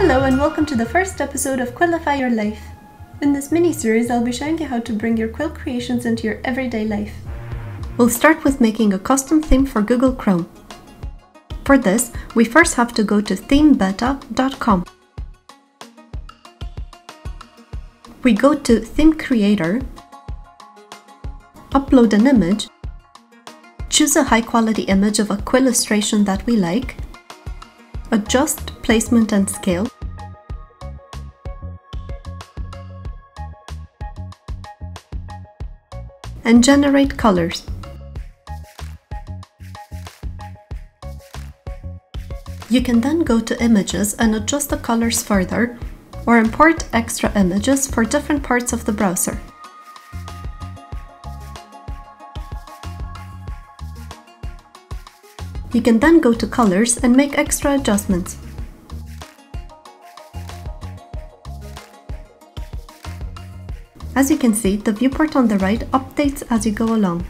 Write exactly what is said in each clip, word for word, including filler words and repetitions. Hello and welcome to the first episode of Quillify Your Life. In this mini-series, I'll be showing you how to bring your quill creations into your everyday life. We'll start with making a custom theme for Google Chrome. For this, we first have to go to theme beta dot com. We go to Theme Creator, upload an image, choose a high-quality image of a quill illustration that we like, adjust placement and scale, and generate colors. You can then go to images and adjust the colors further, or import extra images for different parts of the browser. You can then go to colors and make extra adjustments. As you can see, the viewport on the right updates as you go along.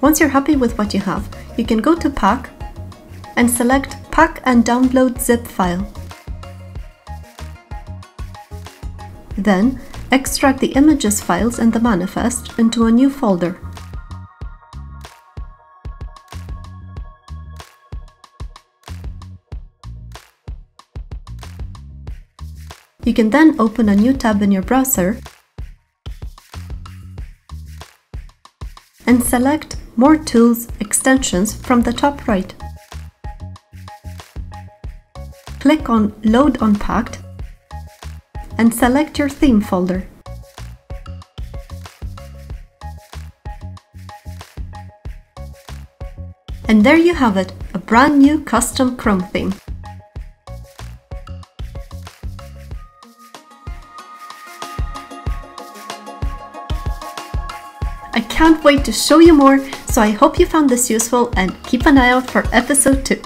Once you're happy with what you have, you can go to Pack and select Pack and Download Zip File. Then, extract the images files in the manifest into a new folder. You can then open a new tab in your browser and select More Tools Extensions from the top right. Click on Load Unpacked and select your theme folder. And there you have it, a brand new custom Chrome theme. I can't wait to show you more, so I hope you found this useful and keep an eye out for episode two.